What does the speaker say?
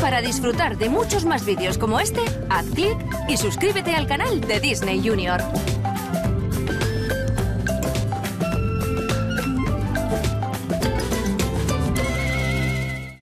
Para disfrutar de muchos más vídeos como este, haz clic y suscríbete al canal de Disney Junior.